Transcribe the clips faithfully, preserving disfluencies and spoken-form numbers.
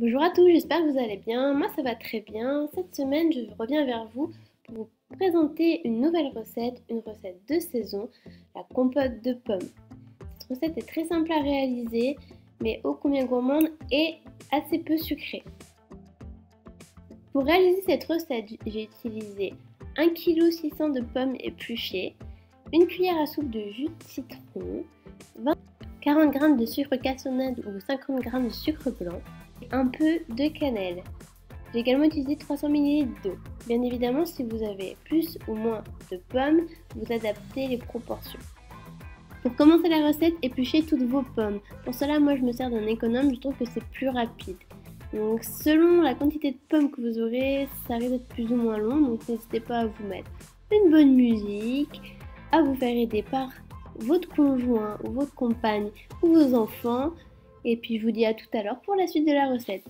Bonjour à tous, j'espère que vous allez bien, moi ça va très bien. Cette semaine je reviens vers vous pour vous présenter une nouvelle recette, une recette de saison, la compote de pommes. Cette recette est très simple à réaliser, mais ô combien gourmande et assez peu sucrée. Pour réaliser cette recette, j'ai utilisé un virgule six kilos de pommes épluchées, une cuillère à soupe de jus de citron, quarante grammes de sucre cassonade ou cinquante grammes de sucre blanc, un peu de cannelle. J'ai également utilisé trois cents millilitres d'eau. Bien évidemment, si vous avez plus ou moins de pommes, vous adaptez les proportions. Pour commencer la recette, épluchez toutes vos pommes. Pour cela, moi je me sers d'un économe, je trouve que c'est plus rapide. Donc selon la quantité de pommes que vous aurez, ça risque d'être plus ou moins long, donc n'hésitez pas à vous mettre une bonne musique, à vous faire aider par votre conjoint ou votre compagne ou vos enfants. Et puis je vous dis à tout à l'heure pour la suite de la recette.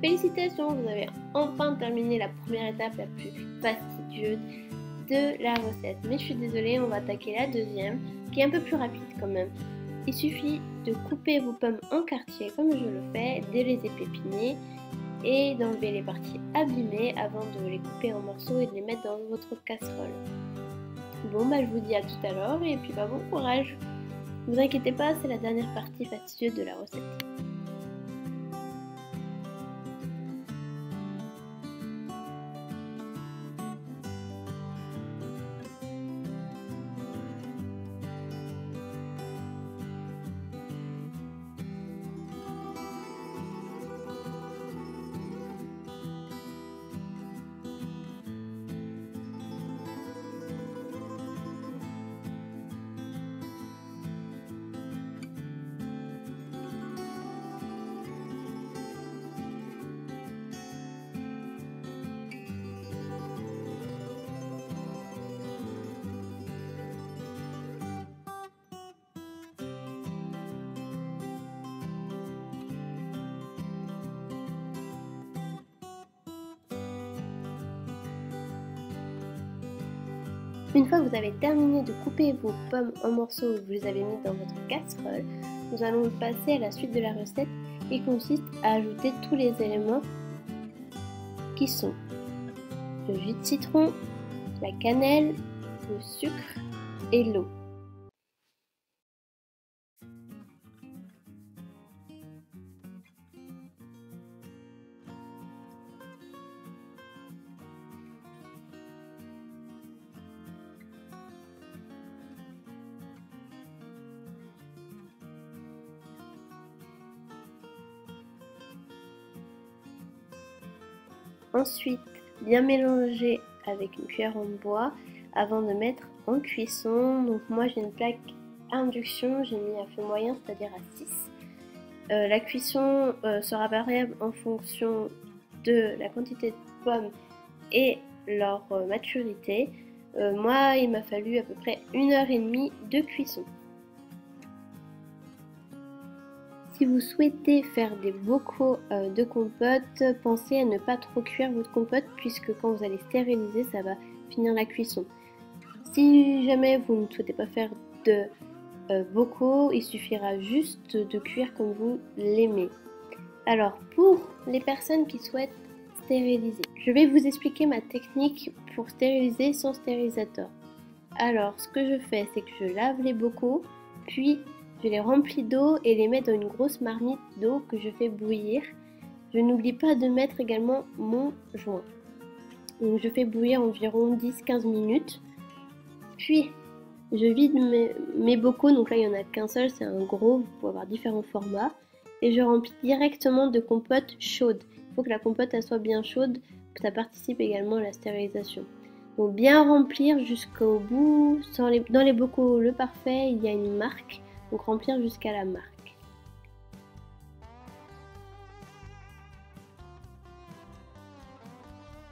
Félicitations, vous avez enfin terminé la première étape la plus fastidieuse de la recette. Mais je suis désolée, on va attaquer la deuxième, qui est un peu plus rapide quand même. Il suffit de couper vos pommes en quartiers comme je le fais, de les épépiner et d'enlever les parties abîmées avant de les couper en morceaux et de les mettre dans votre casserole. Bon, bah je vous dis à tout à l'heure et puis bah, bon courage. Ne vous inquiétez pas, c'est la dernière partie fastidieuse de la recette. Une fois que vous avez terminé de couper vos pommes en morceaux et que vous les avez mises dans votre casserole, nous allons passer à la suite de la recette qui consiste à ajouter tous les éléments qui sont le jus de citron, la cannelle, le sucre et l'eau. Ensuite, bien mélanger avec une cuillère en bois avant de mettre en cuisson. Donc moi j'ai une plaque à induction, j'ai mis à feu moyen, c'est-à-dire à six. Euh, la cuisson euh, sera variable en fonction de la quantité de pommes et leur euh, maturité. Euh, moi il m'a fallu à peu près une heure et demie de cuisson. Si vous souhaitez faire des bocaux de compote, pensez à ne pas trop cuire votre compote puisque quand vous allez stériliser, ça va finir la cuisson. Si jamais vous ne souhaitez pas faire de bocaux, il suffira juste de cuire comme vous l'aimez. Alors pour les personnes qui souhaitent stériliser, je vais vous expliquer ma technique pour stériliser sans stérilisateur. Alors ce que je fais, c'est que je lave les bocaux, puis je les remplis d'eau et les mets dans une grosse marmite d'eau que je fais bouillir. Je n'oublie pas de mettre également mon joint. Donc je fais bouillir environ dix à quinze minutes. Puis je vide mes, mes bocaux, donc là il n'y en a qu'un seul, c'est un gros, vous pouvez avoir différents formats. Et je remplis directement de compote chaude. Il faut que la compote elle soit bien chaude, ça participe également à la stérilisation. Donc bien remplir jusqu'au bout. Sans les, dans les bocaux le parfait, il y a une marque, donc remplir jusqu'à la marque.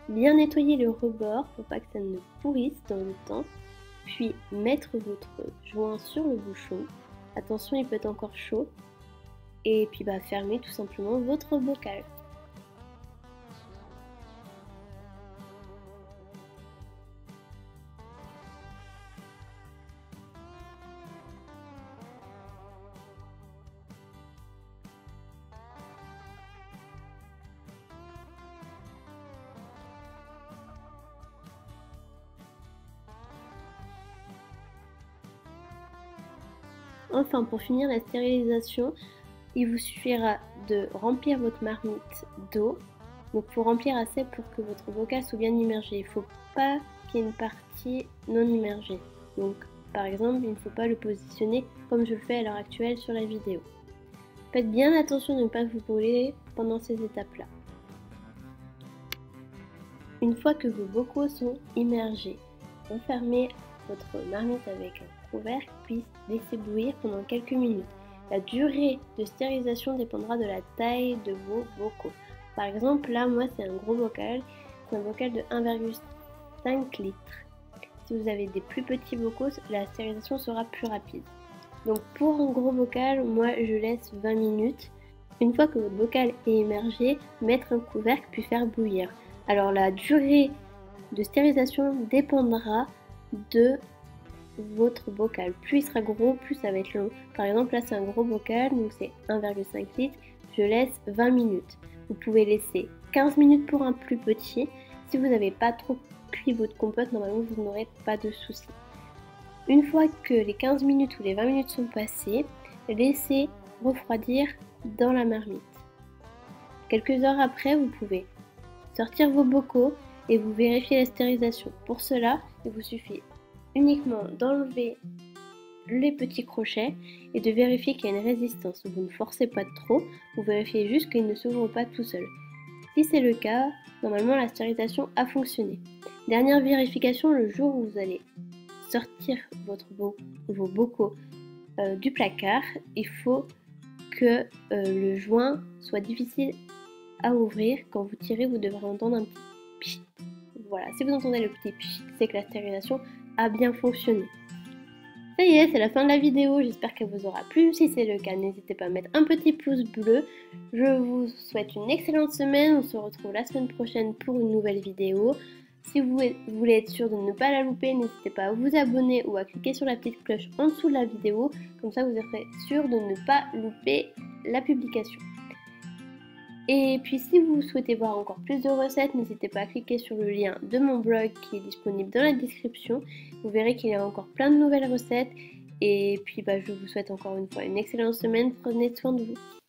Bien nettoyer le rebord pour pas que ça ne pourrisse dans le temps, puis mettre votre joint sur le bouchon, attention il peut être encore chaud, et puis bah, fermer tout simplement votre bocal. Enfin, pour finir la stérilisation, il vous suffira de remplir votre marmite d'eau. Donc, il faut remplir assez pour que votre bocal soit bien immergé. Il ne faut pas qu'il y ait une partie non immergée. Donc, par exemple, il ne faut pas le positionner comme je le fais à l'heure actuelle sur la vidéo. Faites bien attention de ne pas vous brûler pendant ces étapes-là. Une fois que vos bocaux sont immergés, refermez votre marmite avec un couvercle, puis laissez bouillir pendant quelques minutes. La durée de stérilisation dépendra de la taille de vos bocaux. Par exemple, là, moi, c'est un gros bocal, c'est un bocal de un virgule cinq litres. Si vous avez des plus petits bocaux, la stérilisation sera plus rapide. Donc, pour un gros bocal, moi, je laisse vingt minutes. Une fois que votre bocal est immergé, mettre un couvercle puis faire bouillir. Alors, la durée de stérilisation dépendra de votre bocal. Plus il sera gros, plus ça va être long. Par exemple, là c'est un gros bocal, donc c'est un virgule cinq litres, je laisse vingt minutes. Vous pouvez laisser quinze minutes pour un plus petit. Si vous n'avez pas trop cuit votre compote, normalement vous n'aurez pas de soucis. Une fois que les quinze minutes ou les vingt minutes sont passées, laissez refroidir dans la marmite. Quelques heures après, vous pouvez sortir vos bocaux et vous vérifiez la stérilisation. Pour cela, il vous suffit uniquement d'enlever les petits crochets et de vérifier qu'il y a une résistance. Vous ne forcez pas trop, vous vérifiez juste qu'il ne s'ouvre pas tout seul. Si c'est le cas, normalement la stérilisation a fonctionné. Dernière vérification, le jour où vous allez sortir votre bo- vos bocaux euh, du placard, il faut que euh, le joint soit difficile à ouvrir. Quand vous tirez, vous devrez entendre un petit pchit. Voilà, si vous entendez le petit pchit, c'est que la stérilisation a bien fonctionné. Ça y est, c'est la fin de la vidéo, j'espère qu'elle vous aura plu. Si c'est le cas, n'hésitez pas à mettre un petit pouce bleu. Je vous souhaite une excellente semaine, on se retrouve la semaine prochaine pour une nouvelle vidéo. Si vous voulez être sûr de ne pas la louper, n'hésitez pas à vous abonner ou à cliquer sur la petite cloche en dessous de la vidéo, comme ça vous serez sûr de ne pas louper la publication. Et puis si vous souhaitez voir encore plus de recettes, n'hésitez pas à cliquer sur le lien de mon blog qui est disponible dans la description. Vous verrez qu'il y a encore plein de nouvelles recettes. Et puis bah, je vous souhaite encore une fois une excellente semaine. Prenez soin de vous.